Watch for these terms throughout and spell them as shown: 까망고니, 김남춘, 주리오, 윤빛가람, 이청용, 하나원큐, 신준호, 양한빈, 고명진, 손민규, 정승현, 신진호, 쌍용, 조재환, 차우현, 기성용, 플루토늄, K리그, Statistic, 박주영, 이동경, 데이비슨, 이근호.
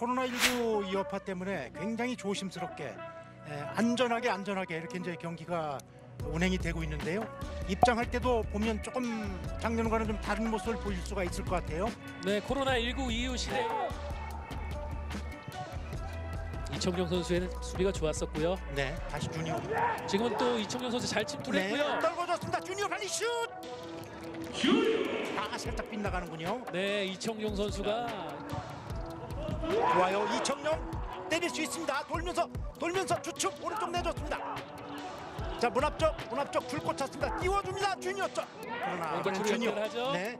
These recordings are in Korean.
코로나19 이 여파 때문에 굉장히 조심스럽게 안전하게 이렇게 이제 경기가 운행이 되고 있는데요. 입장할 때도 보면 조금 작년과는 좀 다른 모습을 보일 수가 있을 것 같아요. 네, 코로나19 이후 시대로 이청용 선수의 수비가 좋았었고요. 네, 다시 주니어. 지금은 또 이청용 선수 잘 침투했고요. 네, 떨궈줬습니다. 주니어 빨리 슛! 슛! 아, 살짝 빗나가는군요. 네, 이청용 선수가 좋아요. 이청용 때릴 수 있습니다. 돌면서 주축 오른쪽 내줬습니다. 자, 문 앞쪽 줄 꽂혔습니다. 띄워줍니다. 주니어 쪽. 그러나 주니어. 네.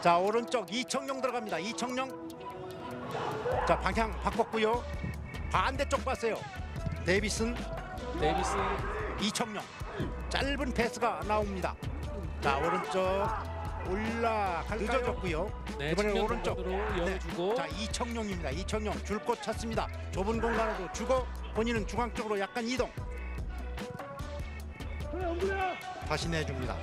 자, 오른쪽 이청용 들어갑니다. 이청용. 자, 방향 바꿨고요. 반대쪽 봤어요. 데이비슨. 이청용. 짧은 패스가 나옵니다. 자, 오른쪽 늦어졌고요. 네, 이번에 오른쪽. 네. 자, 이청용입니다. 이청용 줄곧 찾습니다. 좁은 공간으로 주고 본인은 중앙 쪽으로 약간 이동. 다시 내줍니다.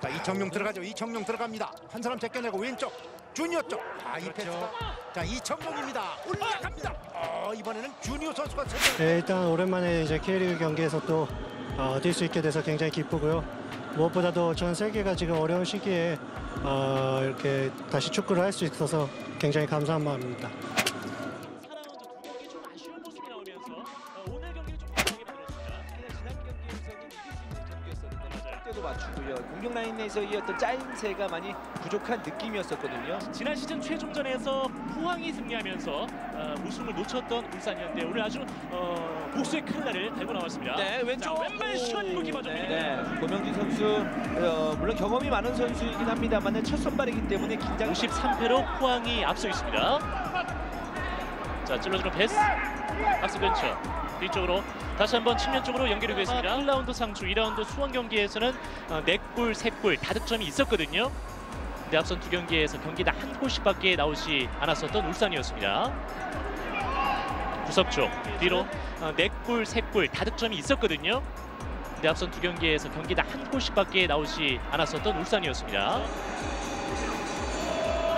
자, 이청용 들어가죠. 이청용 들어갑니다. 한 사람 제껴내고 왼쪽 주니어 쪽. 아, 이 패스가. 자, 이청용입니다. 올라갑니다. 이번에는 주니어 선수가. 네, 일단 오랜만에 이제 K리그 경기에서 또 뛸 수 있게 돼서 굉장히 기쁘고요. 무엇보다도 전 세계가 지금 어려운 시기에 이렇게 다시 축구를 할 수 있어서 굉장히 감사한 마음입니다. 맞추고요. 공격 라인에서의 어떤 짜임새가 많이 부족한 느낌이었었거든요. 지난 시즌 최종전에서 포항이 승리하면서 우승을 놓쳤던 울산이었는데 오늘 아주 복수의 큰 날을 달고 나왔습니다. 네, 왼발 슛 무기마저입니다. 네, 고명진 선수 물론 경험이 많은 선수이긴 합니다만 첫 선발이기 때문에 긴장. 53패로 포항이 앞서 있습니다. 자, 찔러주는 패스. 박스 근처 뒤쪽으로 다시 한번 측면 쪽으로 연결이 됐습니다. 1라운드 상주, 2라운드 수원 경기에서는 4골, 3골 다득점이 있었거든요. 근데 앞선 두 경기에서 경기당 한 골씩밖에 나오지 않았었던 울산이었습니다. 구석 쪽 뒤로 4골, 3골 다득점이 있었거든요. 근데 앞선 두 경기에서 경기당 한 골씩밖에 나오지 않았었던 울산이었습니다.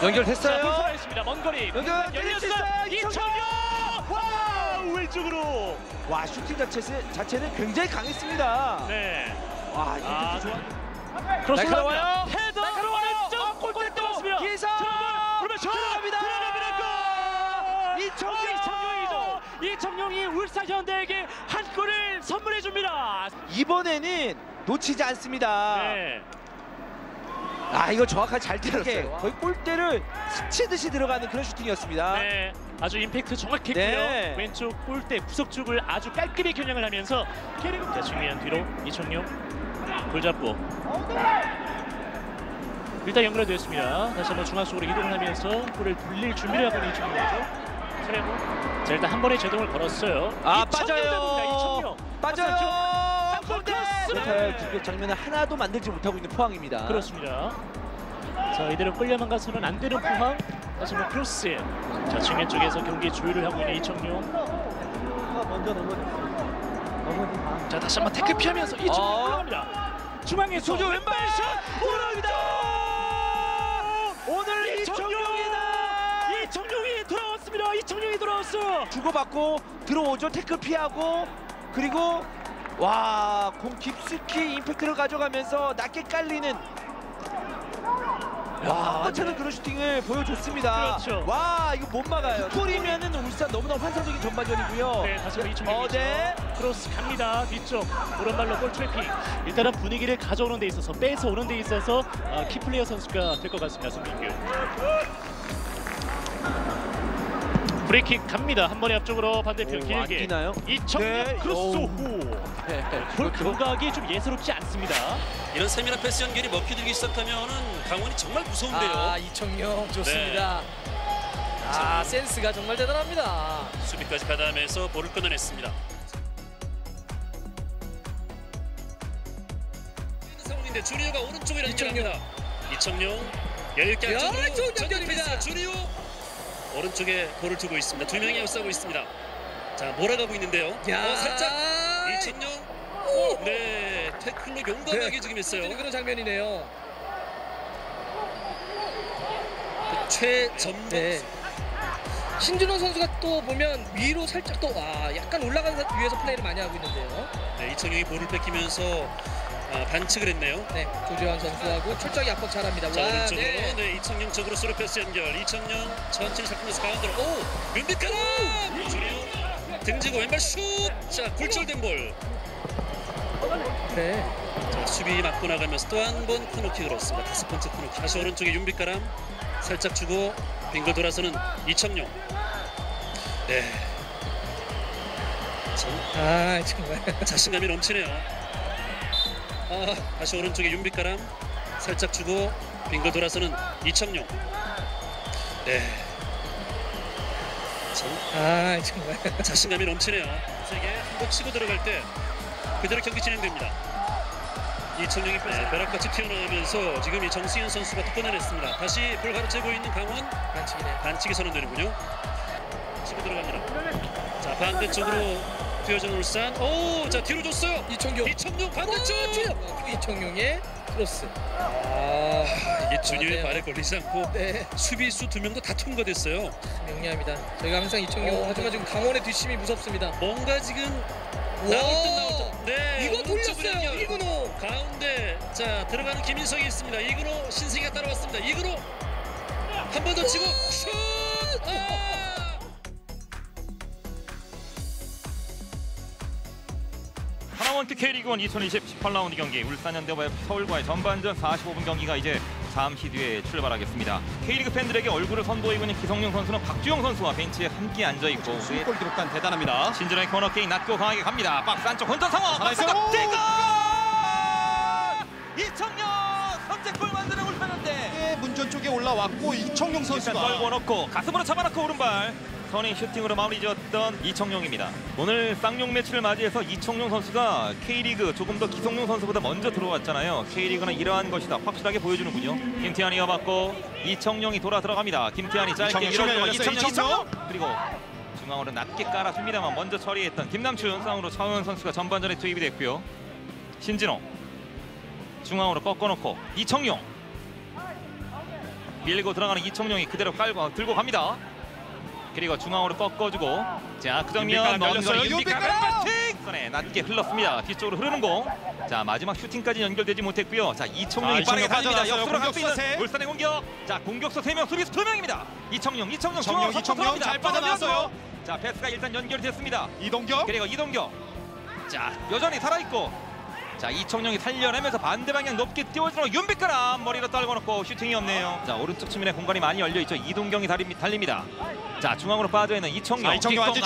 연결됐어요. 불편했습니다. 먼 거리. 연결됐어요. 이청용! 왼쪽으로. 와, 슈팅 자체는 굉장히 강했습니다. 네. 와, 아, 좋아. 크로스 올라와요. 헤더. 오른쪽 골대 떨어지며. 기사. 그러면 들어갑니다. 이청용이죠. 이청용이 울산 현대에게 한 골을 선물해 줍니다. 이번에는 놓치지 않습니다. 네. 아, 이거 정확하게 잘 때렸어요. 거의 골대를 스치듯이 들어가는 그런 슈팅이었습니다. 네, 아주 임팩트 정확했고요. 네. 왼쪽 골대 구석 쪽을 아주 깔끔히 겨냥을 하면서 캐리그자 중요한 뒤로 이청용 골 잡고 일단 연결됐습니다. 다시 한번 중앙 쪽으로 이동을 하면서 골을 돌릴 준비를 하고 있는 이청용이죠. 자, 일단 한 번에 제동을 걸었어요. 아, 빠져요. 빠져요. 네. 장면을 하나도 만들지 못하고 있는 포항입니다. 그렇습니다. 자, 이대로 끌려만 가서는 안 되는 포항. 다시 한번 크로스. 자, 측면 쪽에서 경기 조율을 하고 있는 이청용. 자, 다시 한번 태클 피하면서 이청용 올라갑니다. 중앙에 소주 왼발 슛 올라옵니다. 오늘 이청용이 돌아왔습니다. 이청용이 돌아왔어. 주고받고 들어오죠. 태클 피하고 그리고. 와, 공 깊숙이 임팩트를 가져가면서 낮게 깔리는. 와, 한번차는 그런 슈팅을 보여줬습니다. 그렇죠. 와, 이거 못 막아요. 골이면은 울산 너무나 환상적인 전반전이고요. 네, 다시 한번 이청용. 네. 크로스 갑니다. 뒤쪽 오른발로 골 트래핑. 일단은 분위기를 가져오는 데 있어서, 빼서 오는 데 있어서 키플레이어 선수가 될 것 같습니다. 손민규. 브레이킹 갑니다. 한 번에 앞쪽으로 반대편 길게. 이청용. 네. 크로스. 골 감각이 좀 예사롭지 않습니다. 이런 세밀한 패스 연결이 먹히들기 시작하면은 강원이 정말 무서운데요. 아, 이청용 좋습니다. 네. 아, 센스가 정말 대단합니다. 수비까지 가담해서 볼을 끊어냈습니다. 상황인데 주리오가 오른쪽에 연결합니다. 이청용 여유있게 안쪽으로 전격 패스. 주리오 오른쪽에 골을 두고 있습니다. 두 명이 앞서고 있습니다. 자, 몰아가고 있는데요. 살짝. 이청용. 네, 태클로 용감하게 지금 했어요. 그런 장면이네요. 최전방. 네. 신준호 선수가 또 보면 위로 살짝 또 약간 올라간 위에서 플레이를 많이 하고 있는데요. 네, 이청용이 볼을 뺏기면서 반칙을 했네요. 네, 조재환 선수하고 출장이 압박 잘합니다. 자, 오른쪽으로. 네. 네, 이청용 쪽으로 스루 패스 연결. 이청용 천천히 잡히면서 가운데로. 오! 윤빛가람! 등지고 왼발 슛! 자, 굴절된 볼. 네. 자, 수비 맞고 나가면서 또 한 번 코너킥을 얻습니다. 5번째 코너킥. 다시 오른쪽에 윤빛가람. 살짝 주고 빙글 돌아서는 이청용. 네. 정말 자신감이 넘치네요. 다시 오른쪽에 윤빛가람. 살짝 주고 빙글 돌아서는 이청용. 네. 정말 자신감이 넘치네요. 세게 한 번 치고 들어갈 때 그대로 경기 진행됩니다. 이청용이 네. 벼락같이 튀어나오면서 지금 이 정승현 선수가 또 꺼내냈습니다. 다시 볼 가로채고 있는 강원. 반칙이 선언되는군요. 치고 들어갑니다. 자, 반대쪽으로 뛰어준 울산. 오, 자, 뒤로 줬어요. 이청용 반대쪽. 이청용의 크로스. 이게 준유의 발에 걸리지 않고 네. 수비수 2명도 다 통과됐어요. 명리합니다. 저희가 항상 이청용 하지만 지금 강원의 뒷심이 무섭습니다. 뭔가 지금 나올 듯. 네, 이거 돌렸어요. 이근호 가운데. 자, 들어가는 김인성이 있습니다. 이근호 신승이가 따라왔습니다. 이근호 한 번 더 치고 슛. 하나원큐 K리그 1 2020 18라운드 경기 울산현대와 서울과의 전반전 45분 경기가 이제 잠시 뒤에 출발하겠습니다. K리그 팬들에게 얼굴을 선보이고 있는 기성용 선수는 박주영 선수와 벤치에 함께 앉아있고 골 기록단 대단합니다. 신진호의 코너킥 낮고 강하게 갑니다. 박스 안쪽 혼전 상황. 박스 안쪽 뒷골! 이청용 선제골 만드는 울산현대. 문전 쪽에 올라왔고 이청용 선수가 떨고 넣고 가슴으로 잡아놓고 오른발 선의 슈팅으로 마무리 지었던 이청용입니다. 오늘 쌍용 매치를 맞이해서 이청용 선수가 K리그 조금 더 기성용 선수보다 먼저 들어왔잖아요. K리그는 이러한 것이다 확실하게 보여주는군요. 김태환이 이어받고 이청용이 돌아 들어갑니다. 김태환이 짧게 밀어주고 이청용! 그리고 중앙으로 낮게 깔아줍니다만 먼저 처리했던 김남춘. 쌍으로 차우현 선수가 전반전에 투입이 됐고요. 신진호 중앙으로 꺾어놓고 이청용 밀고 들어가는 이청용이 그대로 깔고 들고 갑니다. 그리고 중앙으로 꺾어주고 자, 그 장면 먼 거리 윤빛가람 선에 낮게 흘렀습니다. 뒤쪽으로 흐르는 공. 자, 마지막 슈팅까지 연결되지 못했고요. 자, 이청용이 빠르게 달립니다. 역으로 갈 수 있는 울산의 공격. 자, 공격수 3명, 수비수 2명입니다. 이청용 잘 빠져나왔어요. 자, 패스가 일단 연결이 됐습니다. 이동경 그리고 이동경. 자, 여전히 살아있고 자, 이청용이 살려내면서 반대 방향 높게 띄워주는 윤빛가람 머리로 떨궈 놓고 슈팅이 없네요. 자, 오른쪽 측면에 공간이 많이 열려 있죠. 이동경이 달립니다. 자, 중앙으로 빠져있는 이청용. 이청용 완전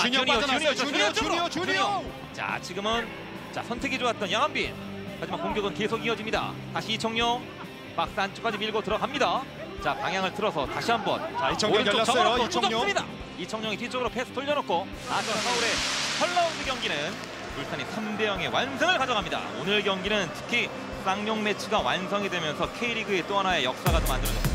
주니어. 자, 지금은 자, 선택이 좋았던 양한빈. 하지만 공격은 계속 이어집니다. 다시 이청용 박스 안쪽까지 밀고 들어갑니다. 자, 방향을 틀어서 다시 한번. 자, 이청용 열렸어요. 이청용이 뒤쪽으로 패스 돌려놓고 아까 서울의 8라운드 경기는 울산이 3대0의 완승을 가져갑니다. 오늘 경기는 특히 쌍용 매치가 완성이 되면서 K리그의 또 하나의 역사가 만들어졌습니다.